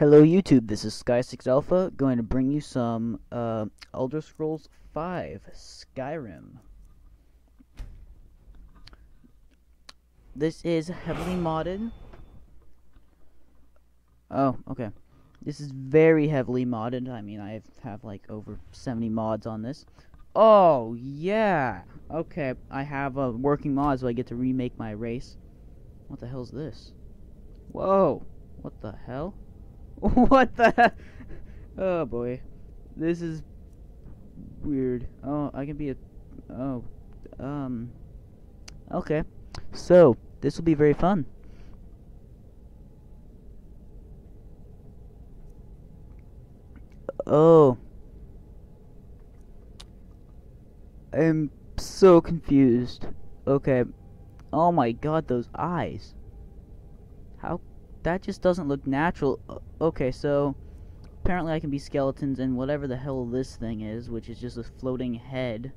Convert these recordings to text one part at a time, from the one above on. Hello YouTube, this is Sky6Alpha, going to bring you some Elder Scrolls V Skyrim. This is heavily modded. Oh, okay. This is very heavily modded. I mean, I have like over 70 mods on this. Oh, yeah! Okay, I have a working mod, so I get to remake my race. What the hell is this? Whoa! What the hell? What the? Oh boy, this is weird. Oh, I can be a. Oh, okay. So this will be very fun. Oh, I'm so confused. Okay. Oh my God, those eyes. How? That just doesn't look natural. Okay, so apparently I can be skeletons and whatever the hell this thing is, which is just a floating head.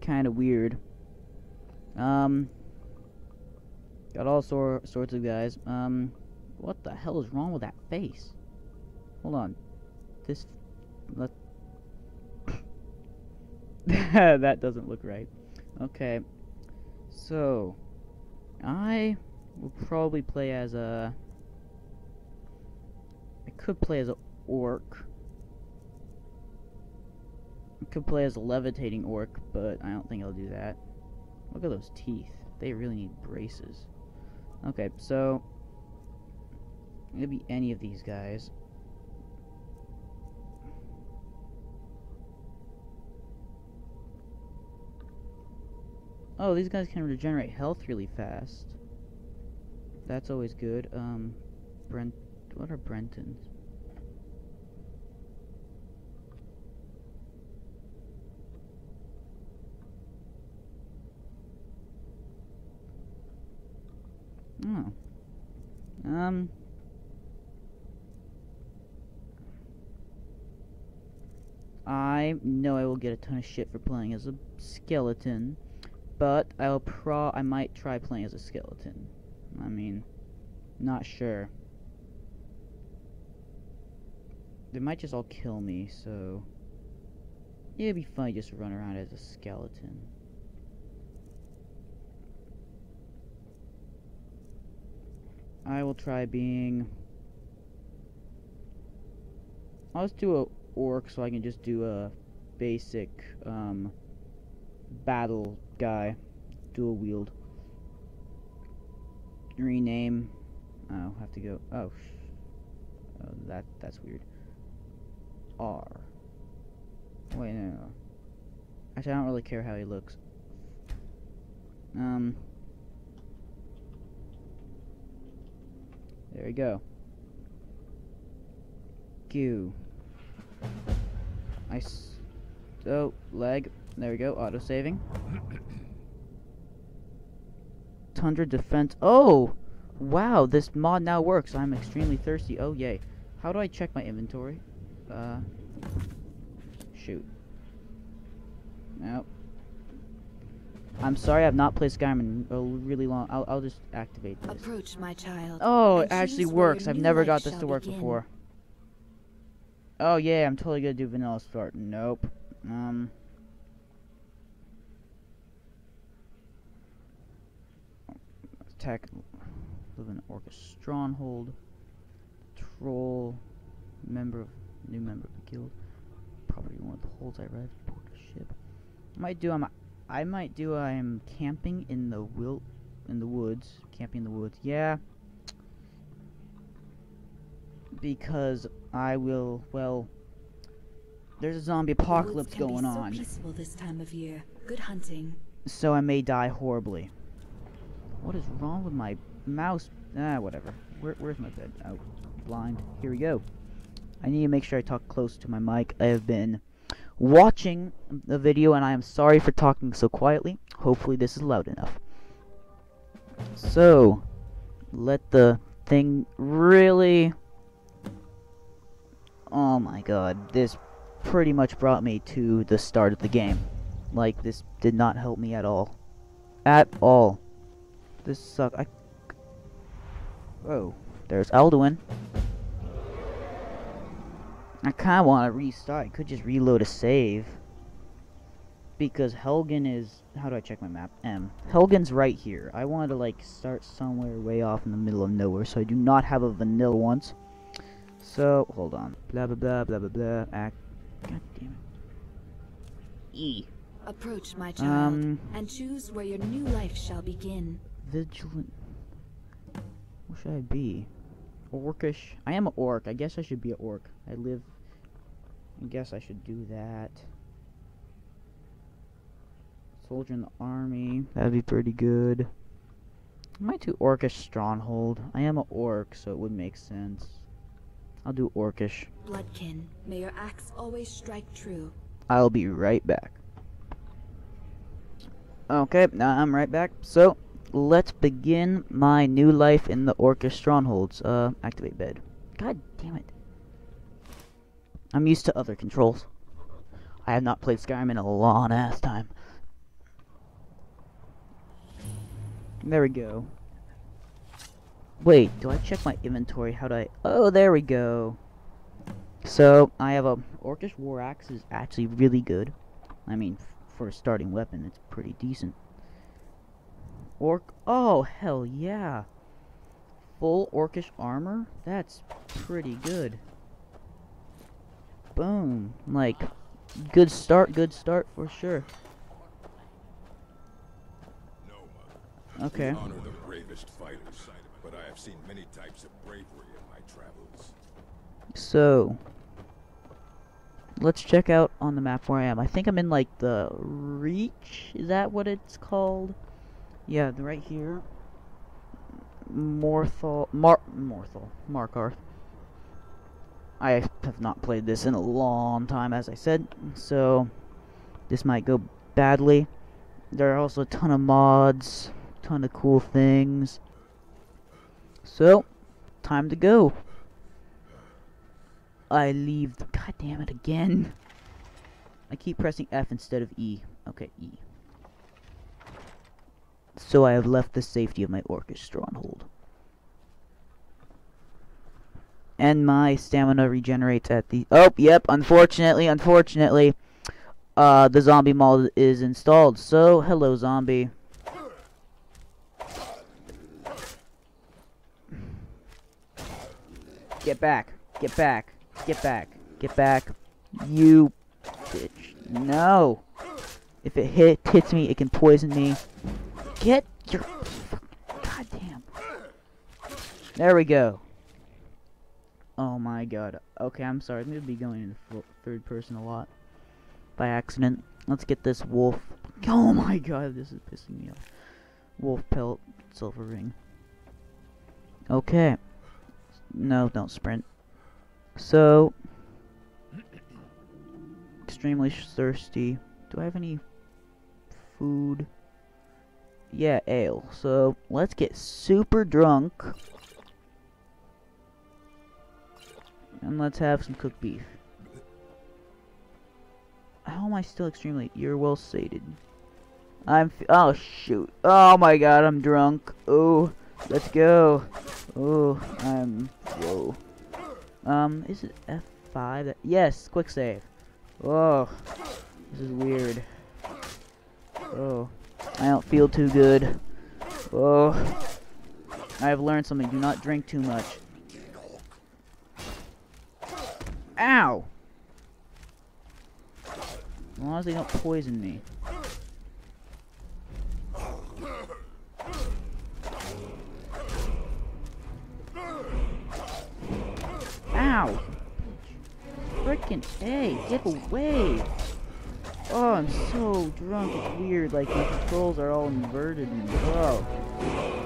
Kind of weird. Got all sorts of guys. What the hell is wrong with that face? Hold on. That doesn't look right. Okay. So I will probably play as a... I could play as an orc. I could play as a levitating orc, but I don't think I'll do that. Look at those teeth. They really need braces. Okay, so... it could be any of these guys. Oh, these guys can regenerate health really fast. That's always good. What are Brentons? Oh. I know I will get a ton of shit for playing as a skeleton, but I might try playing as a skeleton. I mean, not sure. They might just all kill me, so... it'd be fun just to run around as a skeleton. I will try being... I'll just do a orc so I can just do a basic, battle guy. Dual wield. Rename. I'll have to go. Oh, that's weird. R. Wait, no. Actually, I don't really care how he looks. There we go. Q. Oh, lag. There we go. Auto saving. Tundra Defense. Oh! Wow, this mod now works. I'm extremely thirsty. Oh, yay. How do I check my inventory? Shoot. No. I'm sorry I've not played Skyrim in a really long... I'll just activate this. Approach, my child. Oh, it actually works. I've never got this to work before. Oh, yeah, I'm totally gonna do vanilla start. Nope. Attack, live in Orcish Stronghold, troll, new member of the guild, probably one of the holes I read, board a ship. I am camping in the woods, camping in the woods, yeah, because I will, well, there's a zombie apocalypse going on. The woods can be so peaceful this time of year. Good hunting. So I may die horribly. What is wrong with my mouse? Ah, whatever. Where's my bed? Oh, blind. Here we go. I need to make sure I talk close to my mic. I have been watching the video, and I am sorry for talking so quietly. Hopefully this is loud enough. So, let the thing really... Oh my God. This pretty much brought me to the start of the game. Like, this did not help me at all. At all. This sucks. Oh, There's Alduin. I kind of want to restart. I could just reload a save. Because Helgen is... How do I check my map? M. Helgen's right here. I wanted to, like, start somewhere way off in the middle of nowhere. So I do not have a vanilla once. So, hold on. Blah, blah, blah, blah, blah, blah. God damn it. E. Approach, my child, and choose where your new life shall begin. Vigilant. What should I be? Orcish. I am an orc. I guess I should be an orc. I live... I guess I should do that. Soldier in the army. That'd be pretty good. I might do Orcish Stronghold. I am an orc, so it would make sense. I'll do Orcish. Bloodkin, may your axe always strike true. I'll be right back. Okay, now I'm right back. So, let's begin my new life in the Orcish Strongholds. Activate bed. God damn it. I'm used to other controls. I have not played Skyrim in a long ass time. There we go. Wait, do I check my inventory? How do I... Oh, there we go. So, I have a... Orcish War Axe is actually really good. I mean, for a starting weapon, it's pretty decent. Orc... Oh, hell yeah. Full Orcish armor? That's pretty good. Boom. Like, good start for sure. Okay. Honor the bravest fighters, but I have seen many types of bravery in my travels. So, let's check out on the map where I am. I think I'm in like the Reach. Is that what it's called? Yeah, right here. Morthal, Markarth. I have not played this in a long time, as I said. So, this might go badly. There are also a ton of mods. Ton of cool things. So, time to go. I leave. God damn it again. I keep pressing F instead of E. Okay, E. So I have left the safety of my Orcish Stronghold. And my stamina regenerates at the... Oh, yep, unfortunately. The zombie mod is installed. So, hello, zombie. Get back. Get back. Get back. Get back. You bitch. No. If it hits me, it can poison me. Get your fucking goddamn. There we go. Oh my god. Okay, I'm sorry. I'm going to be going in third person a lot. By accident. Let's get this wolf. Oh my god, this is pissing me off. Wolf pelt. Silver ring. Okay. No, don't sprint. So, extremely thirsty. Do I have any food? Yeah, ale. So, let's get super drunk. And let's have some cooked beef. How am I still extremely... You're well sated. Oh, shoot. Oh my god, I'm drunk. Oh, let's go. Oh, I'm... Whoa. Is it F5? That, yes, quick save. Whoa. This is weird. Oh. I don't feel too good. Oh. I have learned something. Do not drink too much. Ow! As long as they don't poison me. Ow! Frickin' A! Get away! Oh, I'm so drunk, it's weird, like my controls are all inverted and... Whoa.